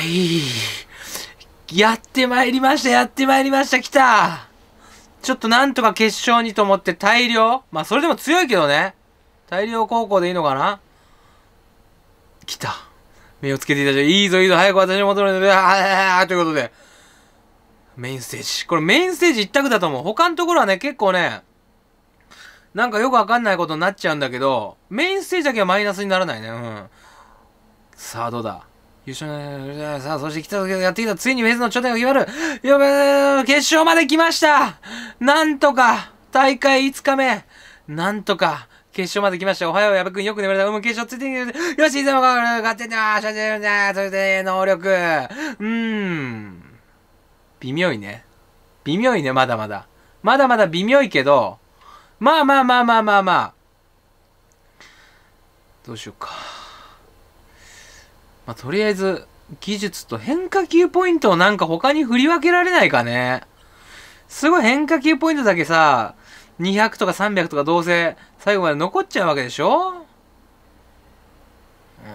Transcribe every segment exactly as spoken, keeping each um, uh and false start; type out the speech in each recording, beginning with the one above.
い。やってまいりました、やってまいりました、来た。ちょっとなんとか決勝にと思って大量。まあそれでも強いけどね。大量高校でいいのかな。来た。目をつけていただいて、いいぞいいぞ、早く私に戻るので、ああ、ということで。メインステージ。これメインステージ一択だと思う。他のところはね、結構ね、なんかよくわかんないことになっちゃうんだけど、メインステージだけはマイナスにならないね。うん。さあ、どうだ。優勝ね。さあ、そして来た時やってきた。ついにフェスの頂点が決まる。やべえ、決勝まで来ました。なんとか、大会いつかめ。なんとか、決勝まで来ました。おはよう、矢部くん。よく眠れた。うん、決勝ついてきて。よし、いつも勝手に、ああ、勝手に、それで、能力。うーん。微妙いね。微妙いね、まだまだ。まだまだ微妙いけど、まあまあまあまあまあまあ。どうしようか。まあ、とりあえず、技術と変化球ポイントをなんか他に振り分けられないかね。すごい変化球ポイントだけさ、にひゃくとかさんびゃくとかどうせ最後まで残っちゃうわけでしょ?う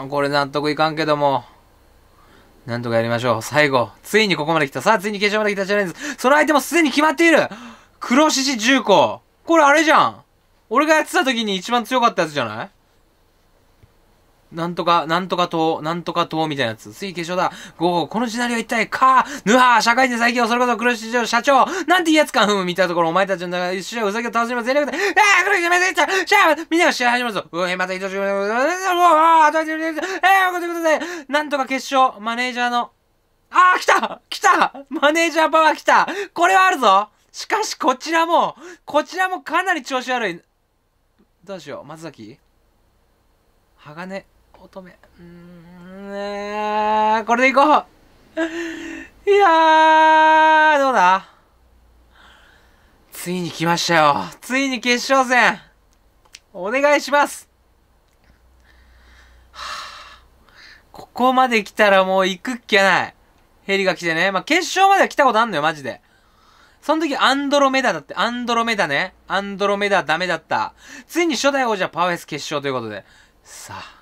ーん、これ納得いかんけども。なんとかやりましょう。最後。ついにここまで来た。さあ、ついに決勝まで来たチャレンジ。その相手もすでに決まっている。黒獅子重工。これあれじゃん。俺がやってた時に一番強かったやつじゃない?なんとか、なんとか党、なんとか党みたいなやつ。つい決勝だ。ごこのシナリオ一体か、ぬは社会人再起用、それこそ黒石社長、なんていいやつか、ふむ、見たところ、お前たちの中、一緒にうさぎを倒しにも全力で、ああ、黒石めっちゃ、シャーみんなが試合始まるぞ。うえ、また一緒に、うわぁ、ということで、なんとか決勝、マネージャーの、ああ、来た来たマネージャーパワー来た。これはあるぞ。しかし、こちらも、こちらもかなり調子悪い。どうしよう、松崎鋼乙女。うーん、これでいこう。いやー、どうだ?ついに来ましたよ。ついに決勝戦。お願いします。はあ、ここまで来たらもう行くっきゃない。ヘリが来てね。まあ、決勝までは来たことあんのよ、マジで。その時アンドロメダだって、アンドロメダね。アンドロメダダメだった。ついに初代王者パワーフェス決勝ということで。さあ、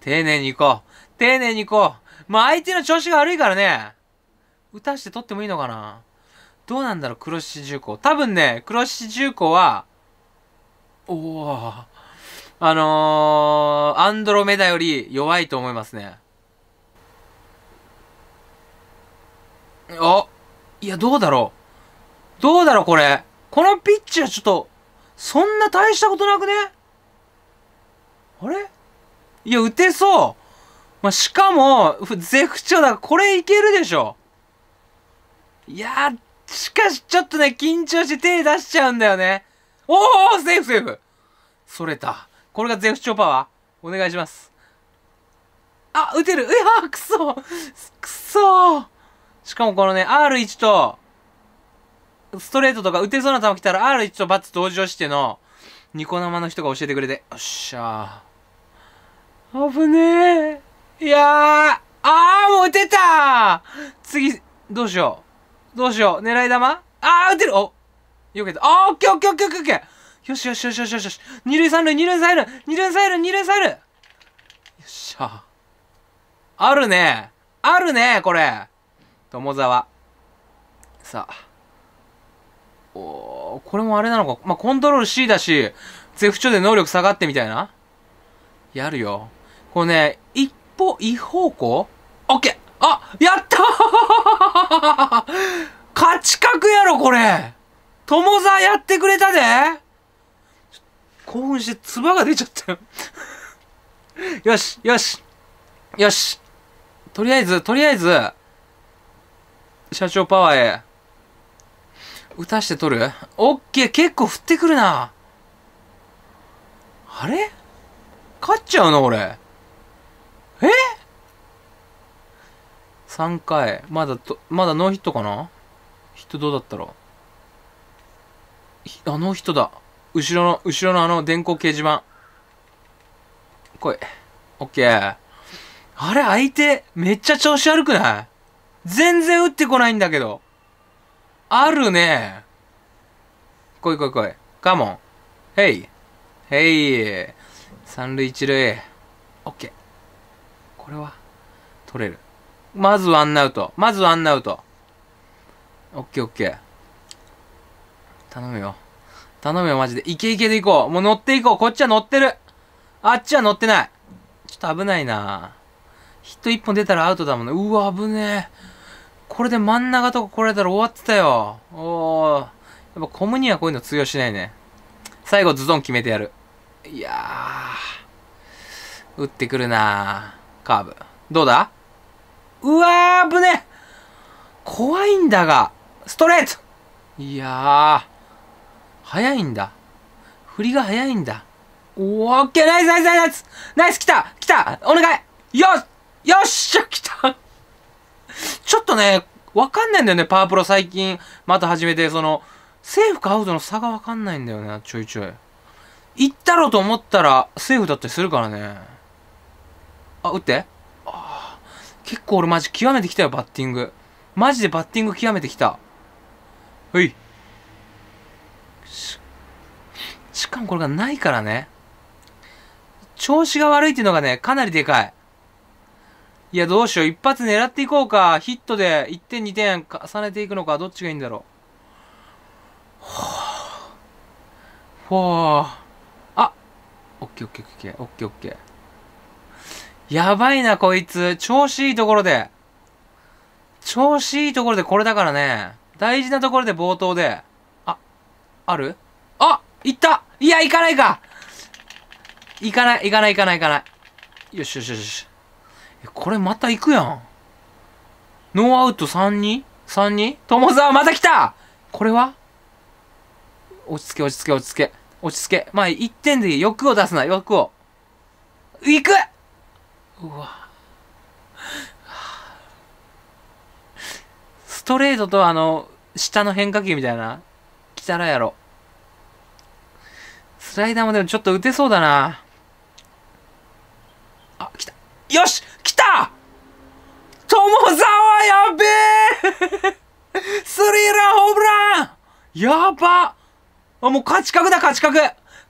丁寧に行こう。丁寧に行こう。まあ、相手の調子が悪いからね。打たして取ってもいいのかな?どうなんだろう、黒獅子重工。多分ね、黒獅子重工は、おー、あのー、アンドロメダより弱いと思いますね。お、いや、どうだろう。どうだろう、これ。このピッチはちょっと、そんな大したことなくね?あれ?いや、打てそう。まあ、しかも、絶不調だから、これいけるでしょ。いやー、しかし、ちょっとね、緊張して手出しちゃうんだよね。おー、セーフセーフ。それた。これが絶不調パワー。お願いします。あ、打てる。うわー、くそー。くそー。しかもこのね、アールワン と、ストレートとか打てそうな球来たら、アールワン とバッツ同乗しての、ニコ生の人が教えてくれて。よっしゃー。危ねえ。いやー。あー、もう打てたー。次、どうしよう。どうしよう。狙い玉?あー、打てる。お、よけた。あー、オッケーオッケーオッケーオッケー。よしよしよしよしよし。二塁三塁、二塁三塁、二塁三塁、二塁三塁。よっしゃー。あるね。あるね、これ。友沢。さあ。おー、これもあれなのか。まあ、コントロール C だし、ゼフチョで能力下がってみたいな。やるよ。これね、一歩、一方向 ?OK! あ、やったー勝ち確やろ、これ友沢やってくれたで興奮して、ツバが出ちゃったよ。よし、よし、よし。とりあえず、とりあえず、社長パワーへ。打たして取る?オッケー、結構振ってくるな。あれ?勝っちゃうの俺。え?さんかい。まだと、まだノーヒットかな?ヒットどうだったろう?あ、ノーヒットだ。後ろの、後ろのあの電光掲示板。来い。オッケー。あれ、相手、めっちゃ調子悪くない?全然打ってこないんだけど。あるね。来い来い来い。カモン。ヘイ。ヘイ。三塁一塁。オッケー。これは、取れる。まずワンアウト。まずワンアウト。オッケーオッケー。頼むよ。頼むよ、マジで。イケイケで行こう。もう乗っていこう。こっちは乗ってる。あっちは乗ってない。ちょっと危ないな。ヒット一本出たらアウトだもんね。うわ、危ねえ。これで真ん中とか来られたら終わってたよ。おー。やっぱコムにはこういうの通用しないね。最後ズドン決めてやる。いやー。打ってくるなー。カーブ。どうだ？うわー、危ねえ。怖いんだが。ストレート！いやー。早いんだ。振りが早いんだ。おー、オッケー、ナイスナイスナイスナイスナイス、来た来た、お願い、よしよっしゃ、来たちょっとね、わかんないんだよね、パワープロ最近、また始めて、その、セーフかアウトの差がわかんないんだよね、ちょいちょい。行ったろうと思ったら、セーフだったりするからね。あ、打って。あー、結構俺マジ極めてきたよ、バッティング。マジでバッティング極めてきた。はい。し、しかもこれがないからね。調子が悪いっていうのがね、かなりでかい。いや、どうしよう。一発狙っていこうか。ヒットでいってん、にてん重ねていくのか。どっちがいいんだろう。ほぉ。あ、オッケーオッケーオッケーオッケーオッケー。やばいな、こいつ。調子いいところで。調子いいところでこれだからね。大事なところで冒頭で。あ、ある？あ！いった！いや、行かないか！行かない、行かない、行かない、行かない。よしよしよしよし。これまた行くやん。ノーアウト さんたいに？ さんたいに？ 友沢また来た！これは？落ち着け落ち着け落ち着け。落ち着け。まあ、いってんでいい。欲を出すな、欲を。行く！うわ。ストレートとあの、下の変化球みたいな。来たらやろ。スライダーもでもちょっと打てそうだな。あ、来た。よし！来た！友沢やべえスリーランホームランやば、あ、もう勝ち確だ、勝ち確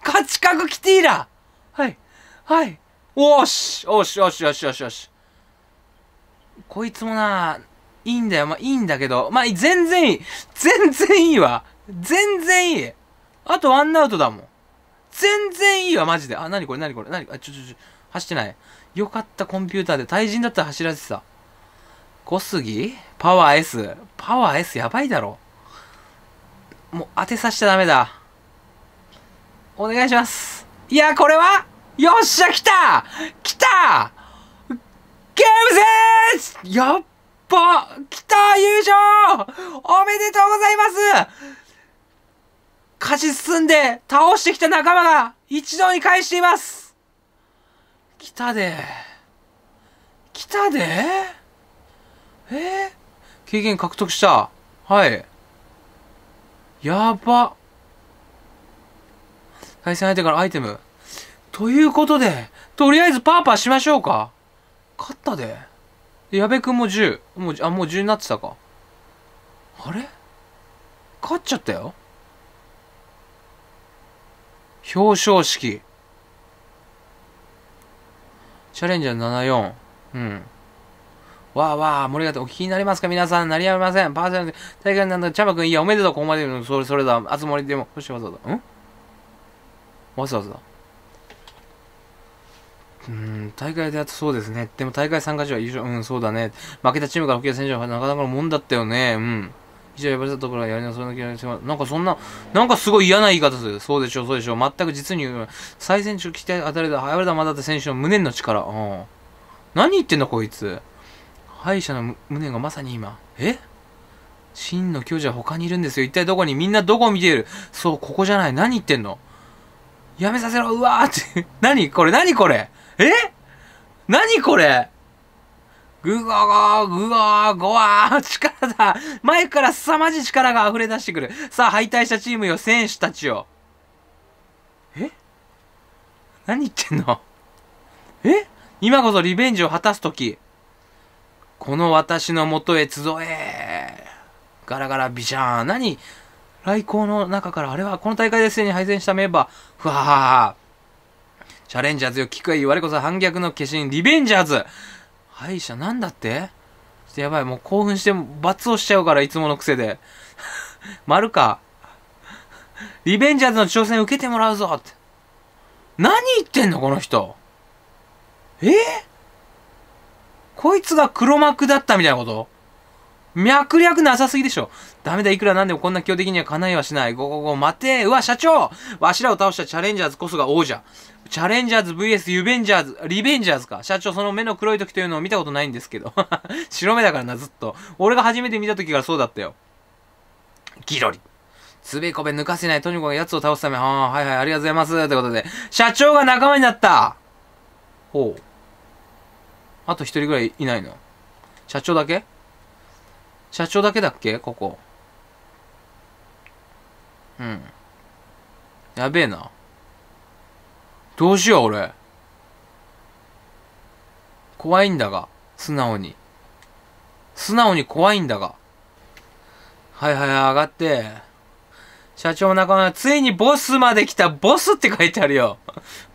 勝ち確キティだ、はい。はい。おーしおーしおーしおーしおーしおーし。こいつもな、いいんだよ。まあ、いいんだけど。まあ、全然いい。全然いいわ。全然いい。あとワンアウトだもん。全然いいわ、マジで。あ、なにこれなにこれなに、あ、ちょちょちょ、走ってない。よかった、コンピューターで。対人だったら走らせてた。小杉パワー S。パワー S やばいだろ。もう当てさせちゃダメだ。お願いします。いや、これはよっしゃ、来た来たゲームセンスやっば来た優勝おめでとうございます勝ち進んで倒してきた仲間が一堂に会しています。来たで。来たで？えー、経験獲得した。はい。やば。対戦相手からアイテム。ということで、とりあえずパーパーしましょうか。勝ったで。矢部くんもじゅう。もう、あ、もうじゅうになってたか。あれ？勝っちゃったよ。表彰式。チャレンジャーななじゅうよん。うん。わあわあ、森方、お聞きになりますか皆さん、なりやりません。パーセント、大会なんだ、チャマくん、いや、おめでとう、ここまでの、それ、それだ、あつ森でも、そしてわざわざ、んわざわざ。うん、大会でやったそうですね。でも大会参加者は優勝、うん、そうだね。負けたチームから補給選手はなかなかのもんだったよね。うん。以上、呼ばれたところはやりな、それの気がします。なんかそんな、なんかすごい嫌な言い方する。そうでしょう、そうでしょう。全く実に、最先中期待当たりだ、早れだまだった選手の無念の力。うん。何言ってんだ、こいつ。敗者の無念がまさに今。え？真の巨人は他にいるんですよ。一体どこに？みんなどこを見ている？そう、ここじゃない。何言ってんの？やめさせろ、うわーって。何これ、何これ。え？何これ。ぐごーごー、ぐごーごわー、力だ。前から凄まじい力が溢れ出してくる。さあ、敗退したチームよ、選手たちよ。え？何言ってんの？え？今こそリベンジを果たすとき。この私の元へ集え。ガラガラビシャーン。何？来校の中から、あれはこの大会ですでに敗戦したメンバー。ふわー。チャレンジャーズよ、聞くがいい。我こそ反逆の化身、リベンジャーズ。歯医者なんだって?ちょっとやばい、もう興奮して罰をしちゃうから、いつもの癖で。丸か。リベンジャーズの挑戦受けてもらうぞって。何言ってんのこの人。えー、こいつが黒幕だったみたいなこと？脈略なさすぎでしょ。ダメだ、いくらなんでもこんな強敵には叶いはしない。ごごご、待て。うわ、社長、わしらを倒したチャレンジャーズこそが王者。チャレンジャーズ ブイエス ユベンジャーズ、リベンジャーズか。社長、その目の黒い時というのを見たことないんですけど。白目だからな、ずっと。俺が初めて見た時からそうだったよ。ギロリ。つべこべ抜かせないとにかく奴を倒すため。ああ、はいはい、ありがとうございます。ということで、社長が仲間になった。ほう。あと一人ぐらいいないの？社長だけ？社長だけだっけここ。うん。やべえな。どうしよう、俺。怖いんだが。素直に。素直に怖いんだが。はいはい、上がって。社長の仲間が、ついにボスまで来た。ボスって書いてあるよ。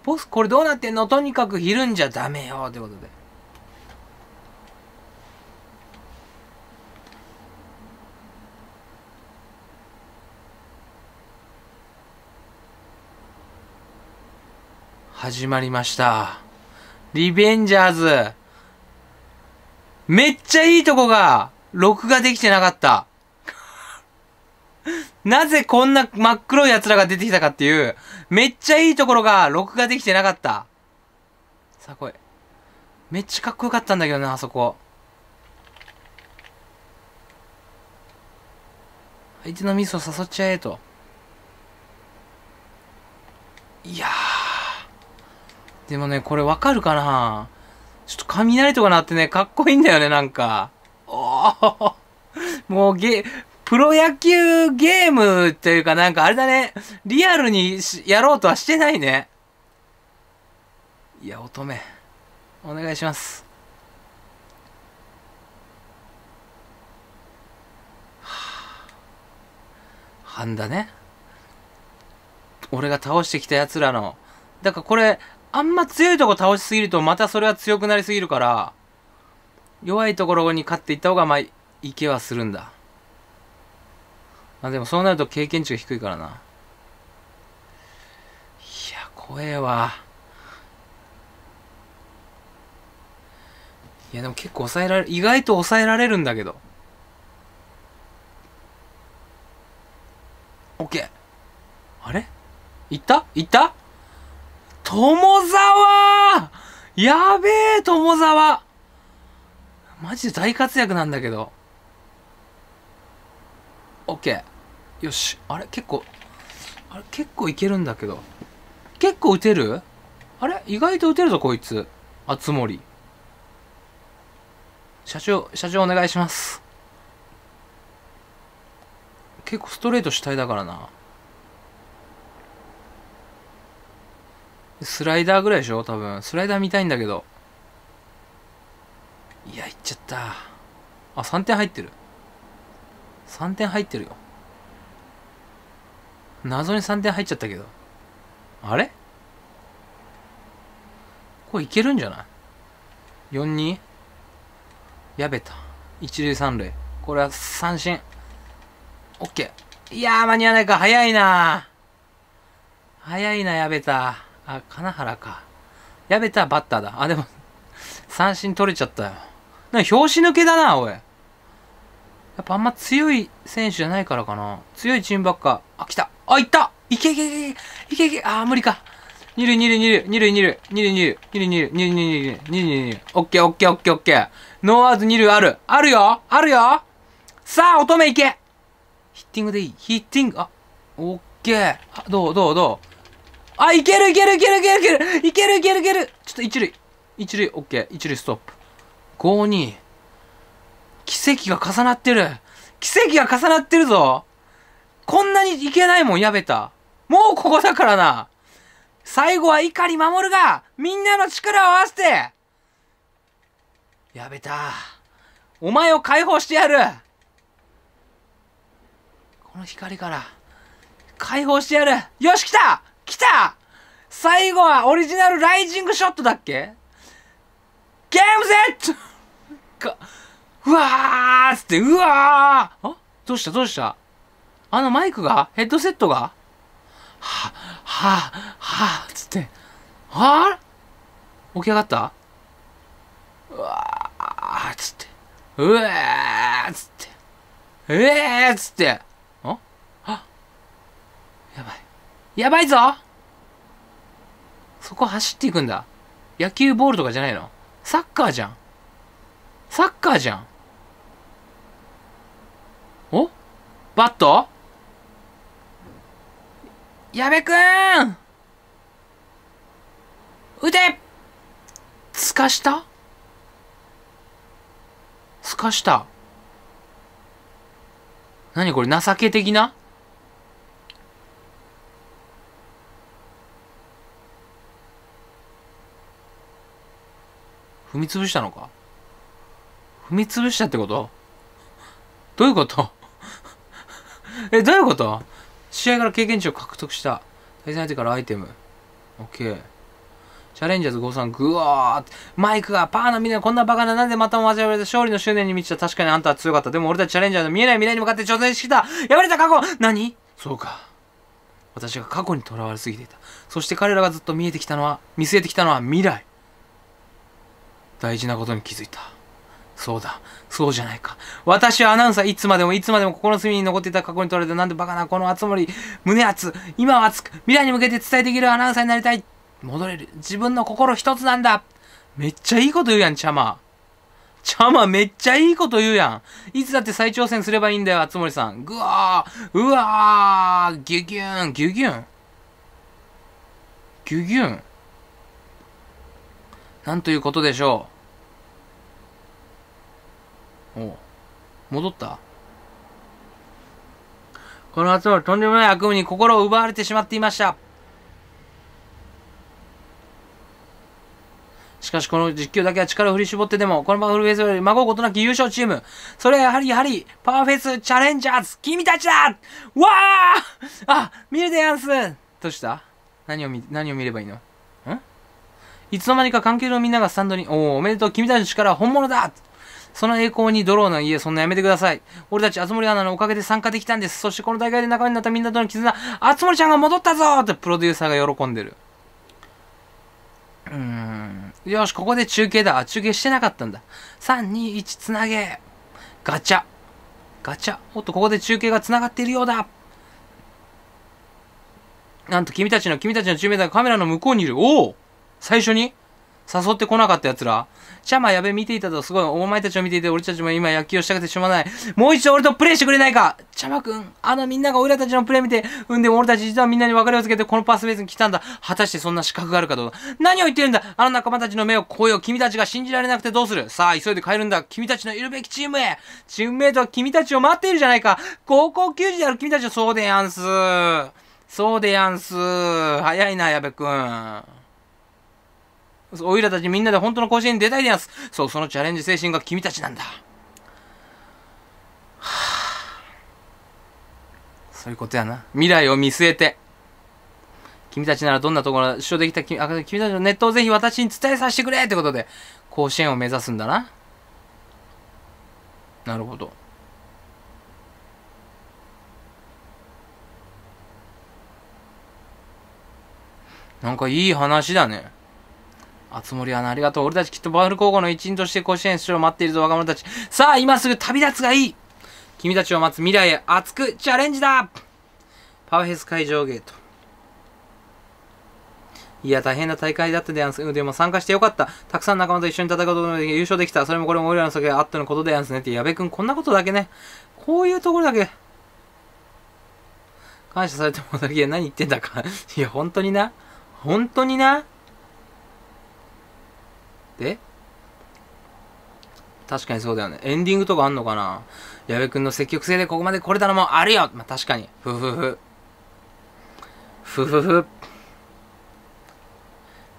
ボス、これどうなってんの？とにかくひるんじゃダメよ。ってことで。始まりました。リベンジャーズ。めっちゃいいとこが、録画できてなかった。なぜこんな真っ黒い奴らが出てきたかっていう、めっちゃいいところが、録画できてなかった。さあ来い。めっちゃかっこよかったんだけどな、あそこ。相手のミスを誘っちゃえと。いやー。でもね、これわかるかな？ちょっと雷とか鳴ってね、かっこいいんだよね、なんか。おーもうゲ、プロ野球ゲームっていうかなんかあれだね、リアルにやろうとはしてないね。いや、乙女。お願いします。はぁ。半田ね。俺が倒してきた奴らの。だからこれ、あんま強いとこ倒しすぎるとまたそれは強くなりすぎるから、弱いところに勝っていった方がまあ、いけはするんだ。まあでもそうなると経験値が低いからな。いや、怖えわ。いやでも結構抑えられる、意外と抑えられるんだけど。OK。あれ？いった？いった？友沢！やべえ、友沢！マジで大活躍なんだけど。オッケー。よし。あれ結構、あれ結構いけるんだけど。結構打てる？あれ意外と打てるぞ、こいつ。あつ森。社長、社長お願いします。結構ストレート主体だからな。スライダーぐらいでしょ多分。スライダー見たいんだけど。いや、いっちゃった。あ、さんてん入ってる。さんてん入ってるよ。謎にさんてん入っちゃったけど。あれこれいけるんじゃない ?よんたいに? やべた。一塁三塁。これは三振。オッケー。いやー、間に合わないか。早いなー。早いな、やべた。あ、金原か。やべたバッターだ。あ、でも、三振取れちゃったよ。なんか拍子抜けだな、おい。やっぱあんま強い選手じゃないからかな。強いチームばっか。あ、来た。あ、行ったいけいけいけいけいけ。あー、無理か。二塁二塁二塁二塁二塁二塁二塁二塁二塁二塁二塁二塁。オッケーオッケーオッケーオッケー。ノーアウト二塁ある。あるよあるよさあ、乙女行けヒッティングでいいヒッティング。あ、オッケー。あ、どうどうどうあ、いけるいけるいけるいけるいけるいけるいけるいけるちょっと一塁。一塁、オッケー。一塁ストップ。ごたいに。奇跡が重なってる。奇跡が重なってるぞ。こんなにいけないもん、やべた。もうここだからな。最後は碇守が、みんなの力を合わせて。やべた。お前を解放してやる。この光から、解放してやる。よし、来た来た！最後はオリジナルライジングショットだっけ？ゲームセットか、うわーっつって、うわー、あ、どうしたどうした、あのマイクが、ヘッドセットが、はぁ、はぁ、はぁ、つって、はぁ起き上がった、うわーっつって、うわーっつって、えーっつって、んあやばい。やばいぞ、そこ走っていくんだ。野球ボールとかじゃないの、サッカーじゃん。サッカーじゃん。おバット矢部くーん撃て、すかしたすかした、何これ情け的な、踏みつぶしたのか、踏みつぶしたってこと、どういうこと、え、どういうこと、試合から経験値を獲得した。対戦相手からアイテム。オッケー。チャレンジャーズごじゅうさん、ぐわーって。マイクが、パーのみんなこんなバカな、なんでまたも交われた、勝利の執念に満ちた。確かにあんたは強かった。でも俺たちチャレンジャーの見えない未来に向かって挑戦してきた。やばれた過去、何、そうか。私が過去にとらわれすぎていた。そして彼らがずっと見えてきたのは、見据えてきたのは未来。大事なことに気づいた。そうだ。そうじゃないか。私はアナウンサー、いつまでもいつまでも心の隅に残っていた過去に取られた。なんでバカな、この熱盛、胸熱、今は熱く、未来に向けて伝えできるアナウンサーになりたい。戻れる。自分の心一つなんだ。めっちゃいいこと言うやん、チャマ。チャマめっちゃいいこと言うやん。いつだって再挑戦すればいいんだよ、熱盛さん。ぐわー、うわー、ギュギュン、ギュギュン。ギュギュン。なんということでしょう。お戻った、この集まりとんでもない悪夢に心を奪われてしまっていました。しかしこの実況だけは力を振り絞ってでもこのままフルフェイスよりまごうことなき優勝チーム、それはやはりやはりパワーフェイスチャレンジャーズ君たちだ、わー、あ見るでやんす、どうした、何を見何を見ればいいの、んいつの間にか関係のみんながスタンドに、おおおめでとう、君たちの力は本物だ、その栄光に泥を投げ、そんなやめてください。俺たち、熱盛アナのおかげで参加できたんです。そしてこの大会で仲間になったみんなとの絆、熱盛ちゃんが戻ったぞーってプロデューサーが喜んでる。うーん。よし、ここで中継だ。中継してなかったんだ。さん、に、いち、つなげ。ガチャ。ガチャ。おっと、ここで中継が繋がっているようだ。なんと、君たちの、君たちのチームメートがカメラの向こうにいる。おお最初に誘ってこなかった奴ら。チャマやべ見ていたと、すごい。お前たちを見ていて、俺たちも今野球をしたくてしまわない。もう一度俺とプレイしてくれないか、チャマくん。あのみんなが俺たちのプレイ見て、うんでも俺たち実はみんなに別れをつけてこのパスベースに来たんだ。果たしてそんな資格があるかどうか。何を言ってるんだ、あの仲間たちの目を、声を君たちが信じられなくてどうする。さあ、急いで帰るんだ。君たちのいるべきチームへ。チームメイトは君たちを待っているじゃないか。高校球児である君たちを、そうでやんす。そうでやんす。早いな、矢部くん。おいらたちみんなで本当の甲子園に出たいでやんす。そう、そのチャレンジ精神が君たちなんだ。はぁ。そういうことやな。未来を見据えて。君たちならどんなところが主張できた、君たちのネットをぜひ私に伝えさせてくれってことで、甲子園を目指すんだな。なるほど。なんかいい話だね。熱盛アナ、ありがとう。俺たちきっとバウル高校の一員として甲子園出場を待っているぞ、若者たち。さあ、今すぐ旅立つがいい。君たちを待つ未来へ熱くチャレンジだ。パワーフェス会場ゲート。いや、大変な大会だったでやんす。でも参加してよかった。たくさん仲間と一緒に戦うことができ、優勝できた。それもこれも俺らの先はあったのことでやんすね。って、矢部くん、こんなことだけね。こういうところだけ。感謝されてもだけ、何言ってんだか。いや、本当にな。本当にな。で確かにそうだよね。エンディングとかあんのかな。矢部くんの積極性でここまで来れたのもあるよ。まあ、確かに。ふふふ。ふふふ。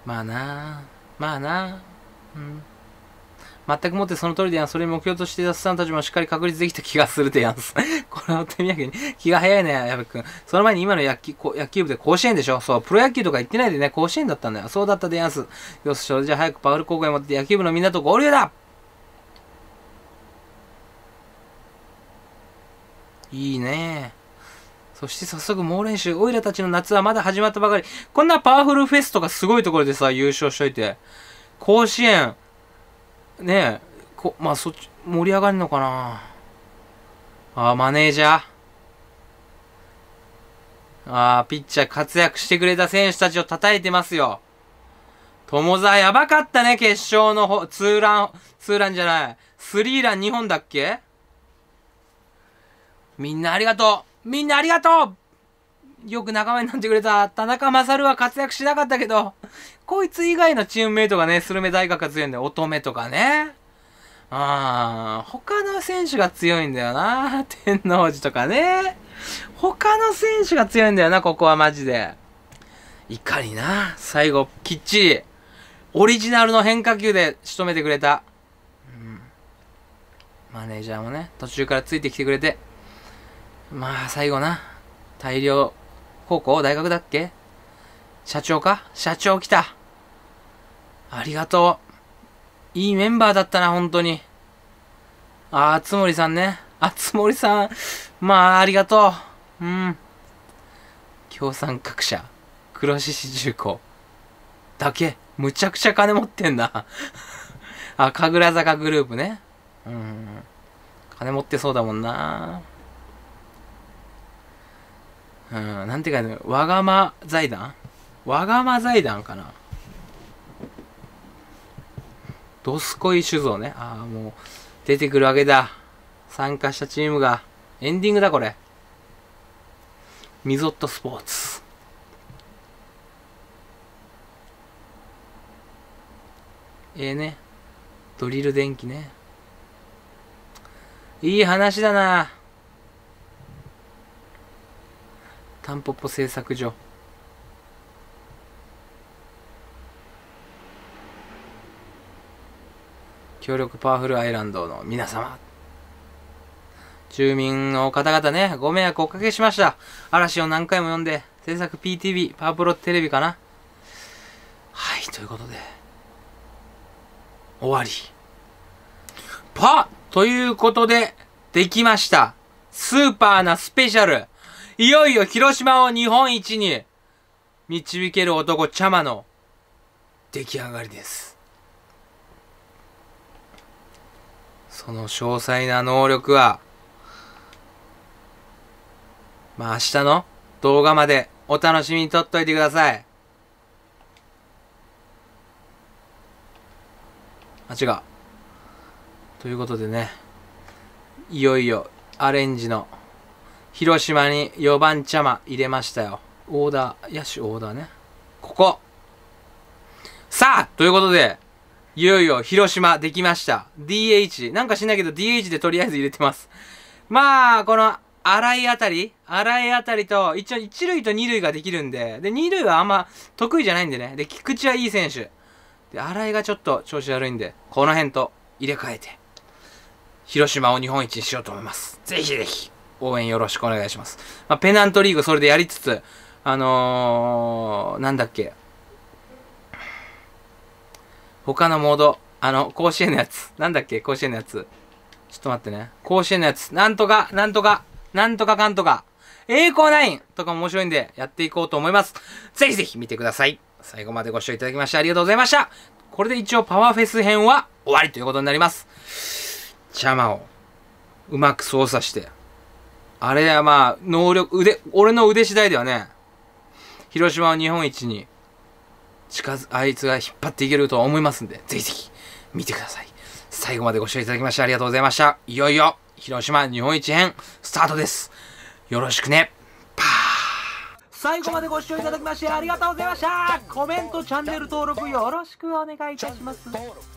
まあなあ。まあなあ。うん。全くもってその通りでやん。それに目標としていたスタンたちもしっかり確立できた気がするでやんす。これは手土産に。気が早いね、矢部くん。その前に今の野球、野球部で甲子園でしょ。そう、プロ野球とか行ってないでね、甲子園だったんだよ。そうだったでやんす。よし、それじゃあ早くパウル高校へ持って野球部のみんなと合流だ。いいね。そして早速猛練習。オイラたちの夏はまだ始まったばかり。こんなパワフルフェスとかすごいところでさ、優勝しといて。甲子園。ねえ。こまあ、そっち、盛り上がるのかな。ああ、マネージャー。ああ、ピッチャー活躍してくれた選手たちを叩いてますよ。友沢やばかったね、決勝のほツーラン、ツーランじゃない。スリーランにほんだっけ？みんなありがとう。みんなありがとう。よく仲間になってくれた。田中勝は活躍しなかったけど、こいつ以外のチームメイトがね、スルメ大学が強いんだよ。乙女とかね。あー、他の選手が強いんだよな。天王寺とかね。他の選手が強いんだよな、ここはマジで。いかにな。最後、きっちり、オリジナルの変化球で仕留めてくれた。うん、マネージャーもね、途中からついてきてくれて。まあ、最後な。大量高校大学だっけ？社長か？社長来た。ありがとう。いいメンバーだったな、本当に。ああ、つもりさんね。あ、つもりさん。まあ、ありがとう。うん。共産各社。黒獅子重工。だけ。むちゃくちゃ金持ってんだ。あ、神楽坂グループね。うん。金持ってそうだもんな。うん、なんて書いてある？わがま財団？わがま財団かな？ドスコイ酒造ね。ああ、もう、出てくるわけだ。参加したチームが。エンディングだ、これ。ミゾットスポーツ。ええね。ドリル電気ね。いい話だな。タンポポ製作所。協力パワフルアイランドの皆様。住民の方々ね、ご迷惑をおかけしました。嵐を何回も読んで、制作 ピーティービー、パワプロテレビかな。はい、ということで。終わり。パッということで、できました。スーパーなスペシャル。いよいよ広島を日本一に導ける男、チャマの出来上がりです。その詳細な能力は、まあ明日の動画までお楽しみにとっといてください。あ、違う。ということでね、いよいよアレンジの広島によんばんチャマ入れましたよ。オーダー、野手オーダーね。ここ。さあということで、いよいよ広島できました。ディーエイチ。なんか知んないけど ディーエイチ でとりあえず入れてます。まあ、この、荒いあたり荒いあたりと、一応いち塁とに塁ができるんで、で、に塁はあんま得意じゃないんでね。で、菊池はいい選手。で、荒いがちょっと調子悪いんで、この辺と入れ替えて、広島を日本一にしようと思います。ぜひぜひ。応援よろしくお願いします。まあ、ペナントリーグそれでやりつつ、あのー、なんだっけ。他のモード、あの、甲子園のやつ。なんだっけ、甲子園のやつ。ちょっと待ってね。甲子園のやつ。なんとか、なんとか、なんとかかんとか。栄光ナインとかも面白いんで、やっていこうと思います。ぜひぜひ見てください。最後までご視聴いただきましてありがとうございました。これで一応パワーフェス編は終わりということになります。チャマをうまく操作して、あれはまあ、能力、腕、俺の腕次第ではね、広島を日本一に近づ、あいつが引っ張っていけると思いますんで、ぜひぜひ見てください。最後までご視聴いただきましてありがとうございました。いよいよ、広島日本一編、スタートです。よろしくね。パー。最後までご視聴いただきましてありがとうございました。コメント、チャンネル登録よろしくお願いいたします。